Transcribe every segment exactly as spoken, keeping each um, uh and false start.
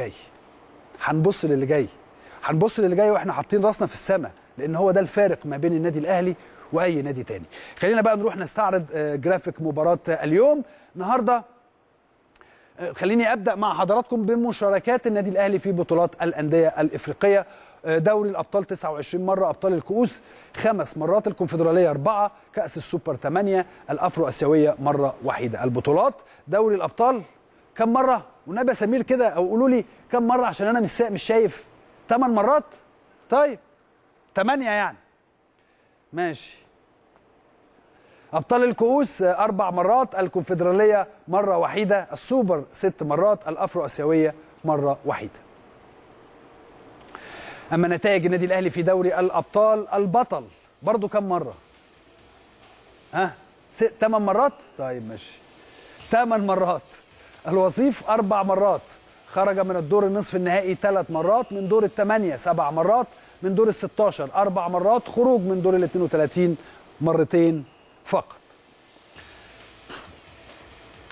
جاي. هنبص للي جاي هنبص للي جاي واحنا حاطين راسنا في السماء، لان هو ده الفارق ما بين النادي الاهلي واي نادي تاني. خلينا بقى نروح نستعرض جرافيك مباراه اليوم النهارده. خليني ابدا مع حضراتكم بمشاركات النادي الاهلي في بطولات الانديه الافريقيه. دوري الابطال تسعة وعشرين مره، ابطال الكؤوس خمس مرات، الكونفدراليه أربعة، كاس السوبر ثمانية، الأفرو أسيوية مره واحده. البطولات دوري الابطال كم مره؟ والنبي يا سمير كده او قولوا لي كم مره عشان انا مش مش شايف. ثمان مرات؟ طيب ثمانية يعني ماشي. ابطال الكؤوس اربع مرات، الكونفدراليه مره وحيده، السوبر ست مرات، الأفرو أسيوية مره وحيده. اما نتائج النادي الاهلي في دوري الابطال البطل برضو كم مره؟ ها؟ ثمان مرات؟ طيب ماشي. ثمان مرات. الوصيف أربع مرات، خرج من الدور النصف النهائي ثلاث مرات، من دور الثمانية سبع مرات، من دور الستاشر أربع مرات، خروج من دور ال اثنين وثلاثين مرتين فقط.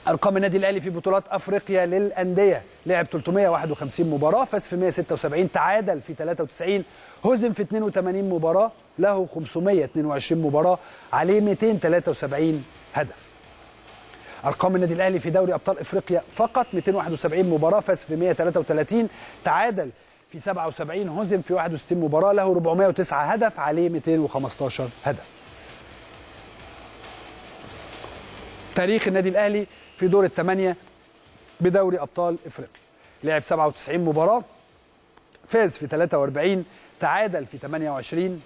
أرقام النادي الأهلي في بطولات أفريقيا للأندية: لعب ثلاثمائة وواحد وخمسين مباراة، فاز في مائة وستة وسبعين، تعادل في ثلاثة وتسعين، هزم في اثنين وثمانين مباراة، له خمسمائة واثنين وعشرين مباراة، عليه مائتين وثلاثة وسبعين هدف. أرقام النادي الأهلي في دوري أبطال إفريقيا فقط: مائتين وواحد وسبعين مباراة، فاز في مائة وثلاثة وثلاثين، تعادل في سبعة وسبعين، هزم في واحد وستين مباراة، له أربعمائة وتسعة هدف، عليه مائتين وخمسة عشر هدف. تاريخ النادي الأهلي في دور الثمانية بدوري أبطال إفريقيا: لعب سبعة وتسعين مباراة، فاز في ثلاثة وأربعين، تعادل في ثمانية وعشرين،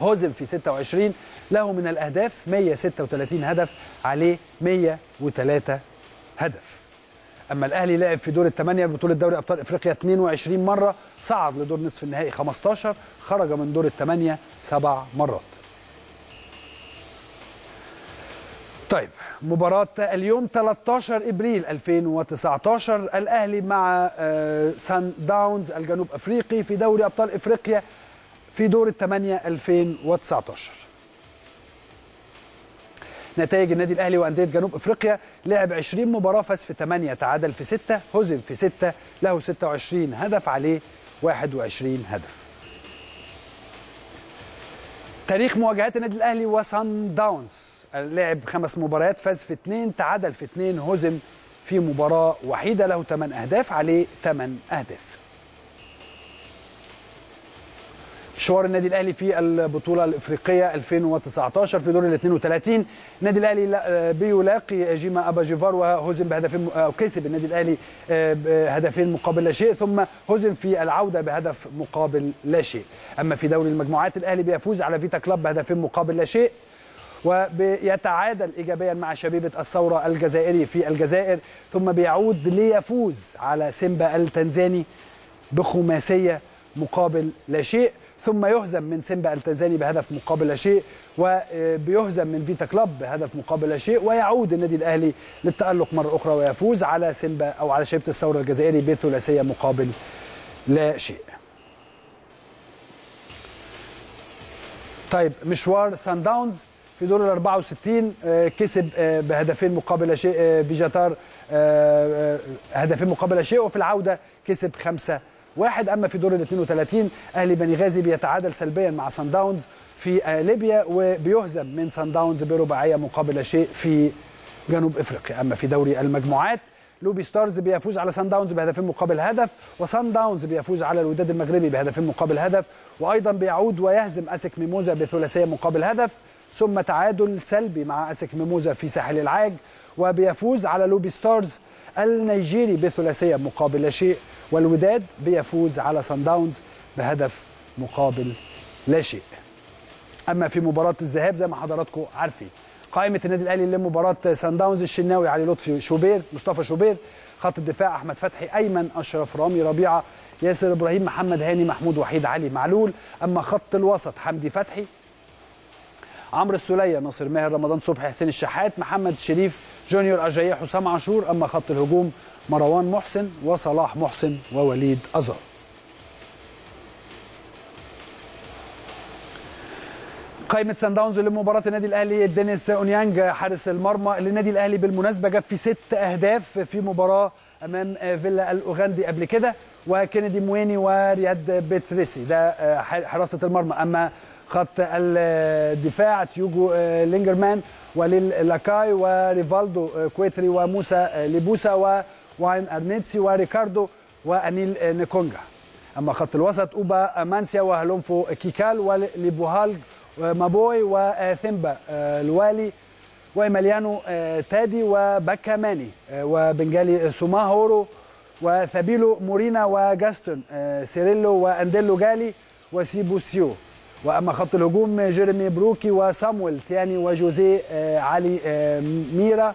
هزم في ستة وعشرين، له من الأهداف مائة وستة وثلاثين هدف، عليه مائة وثلاثة هدف. أما الأهلي لعب في دور الثمانية بطولة دوري أبطال إفريقيا اثنين وعشرين مرة، صعد لدور نصف النهائي خمسة عشر، خرج من دور الثمانية سبع مرات. طيب مباراة اليوم ثلاثة عشر إبريل ألفين وتسعة عشر، الأهلي مع صن داونز الجنوب أفريقي في دوري أبطال إفريقيا في دور الثمانية ألفين وتسعة عشر. نتائج النادي الأهلي وأندية جنوب أفريقيا: لعب عشرين مباراة، فاز في ثمانية، تعادل في ستة، هزم في ستة، له ستة وعشرين هدف، عليه واحد وعشرين هدف. تاريخ مواجهات النادي الأهلي وصن داونز: لعب خمس مباريات، فاز في اثنين، تعادل في اثنين، هزم في مباراة وحيدة، له ثمان أهداف، عليه ثمان أهداف. مشوار النادي الاهلي في البطوله الافريقيه ألفين وتسعة عشر في دور ال اثنين وثلاثين، النادي الاهلي بيلاقي جيما اباجيفار، وهزم بهدفين او كسب النادي الاهلي هدفين مقابل لا شيء، ثم هزم في العوده بهدف مقابل لا شيء. اما في دوري المجموعات الاهلي بيفوز على فيتا كلاب بهدفين مقابل لا شيء، وبيتعادل ايجابيا مع شبيبه الثوره الجزائري في الجزائر، ثم بيعود ليفوز على سيمبا التنزاني بخماسيه مقابل لا شيء، ثم يهزم من سيمبا التنزاني بهدف مقابل لا شيء، وبيهزم من فيتا كلاب بهدف مقابل لا شيء، ويعود النادي الاهلي للتألق مرة أخرى ويفوز على سيمبا أو على شبيبة الثورة الجزائري بثلاثية مقابل لا شيء. طيب مشوار صن داونز في دور ال أربعة وستين، كسب بهدفين مقابل لا شيء بجاتار، هدفين مقابل لا شيء، وفي العودة كسب خمسة واحد. أما في دور ال اثنين وثلاثين أهلي بنغازي بيتعادل سلبيا مع صن داونز في ليبيا، وبيهزم من صن داونز برباعية مقابل لا شيء في جنوب أفريقيا. أما في دوري المجموعات لوبي ستارز بيفوز على صن داونز بهدفين مقابل هدف، وصن داونز بيفوز على الوداد المغربي بهدفين مقابل هدف، وأيضا بيعود ويهزم اسك ميموزا بثلاثية مقابل هدف، ثم تعادل سلبي مع اسك ميموزا في ساحل العاج، وبيفوز على لوبي ستارز النيجيري بثلاثية مقابل لا شيء، والوداد بيفوز على صن داونز بهدف مقابل لا شيء. أما في مباراة الذهاب زي ما حضراتكم عارفين قائمة النادي الأهلي لمباراة صن داونز: الشناوي، علي لطفي، شوبير، مصطفى شوبير، خط الدفاع أحمد فتحي، أيمن أشرف، رامي ربيعه، ياسر ابراهيم، محمد هاني، محمود وحيد، علي معلول. أما خط الوسط: حمدي فتحي، عمرو السلية، ناصر ماهر، رمضان صبحي، حسين الشحات، محمد الشريف، جونيور أجيح، وسام عاشور. أما خط الهجوم: مروان محسن وصلاح محسن ووليد أزار. قائمة صن داونز لمباراة النادي الأهلي: دينيس أونيانج حارس المرمى للنادي الأهلي، بالمناسبة جاب في ست أهداف في مباراة امام فيلا الاوغندي قبل كده، وكينيدي مويني ورياد بتريسي ده حراسه المرمى. اما خط الدفاع تيوجو لينجرمان وليل لاكاي وريفالدو كويتري وموسى ليبوسا وواين ارنيتسي وريكاردو وانيل نيكونجا. اما خط الوسط اوبا مانسيا وهلونفو كيكال وليبوهالج مابوي وثيمبا الوالي ومليانو تادي وبكاماني وبنجالي سوماهورو وثابيلو مورينا وجاستون سيريلو وانديلو جالي وسيبوسيو. واما خط الهجوم جيريمي بروكي وسامويل تياني وجوزيه علي ميرا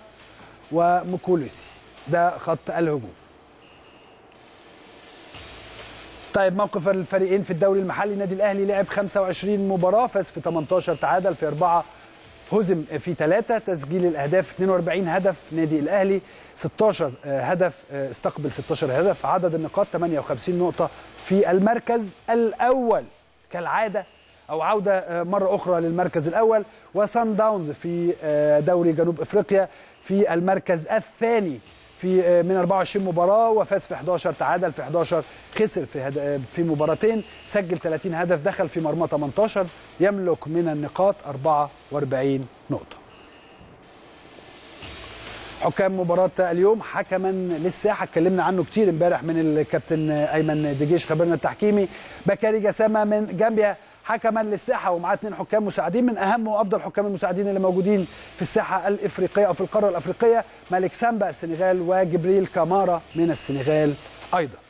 ومكولوسي. ده خط الهجوم. طيب موقف الفريقين في الدوري المحلي. النادي الاهلي لعب خمسة وعشرين مباراه، فاز في ثمانية عشر، تعادل في أربعة، هزم في ثلاثة، تسجيل الاهداف اثنين وأربعين هدف نادي الاهلي، ستة عشر هدف استقبل ستة عشر هدف، عدد النقاط ثمانية وخمسين نقطه في المركز الاول كالعاده، او عوده مره اخرى للمركز الاول. وصن داونز في دوري جنوب افريقيا في المركز الثاني في من أربعة وعشرين مباراه، وفاز في أحد عشر، تعادل في أحد عشر، خسر في هد... في مباراتين، سجل ثلاثين هدف، دخل في مرمى ثمانية عشر، يملك من النقاط أربعة وأربعين نقطه. حكام مباراه اليوم، حكما للساحه اتكلمنا عنه كتير امبارح من الكابتن ايمن دجيش خبيرنا التحكيمي. بكاري جسامه من جامبيا حكما للساحه، ومعاه اثنين حكام مساعدين من اهم وافضل حكام المساعدين اللي موجودين في الساحه الافريقيه او في القاره الافريقيه، مالك سامبا السنغال وجبريل كامارا من السنغال ايضا.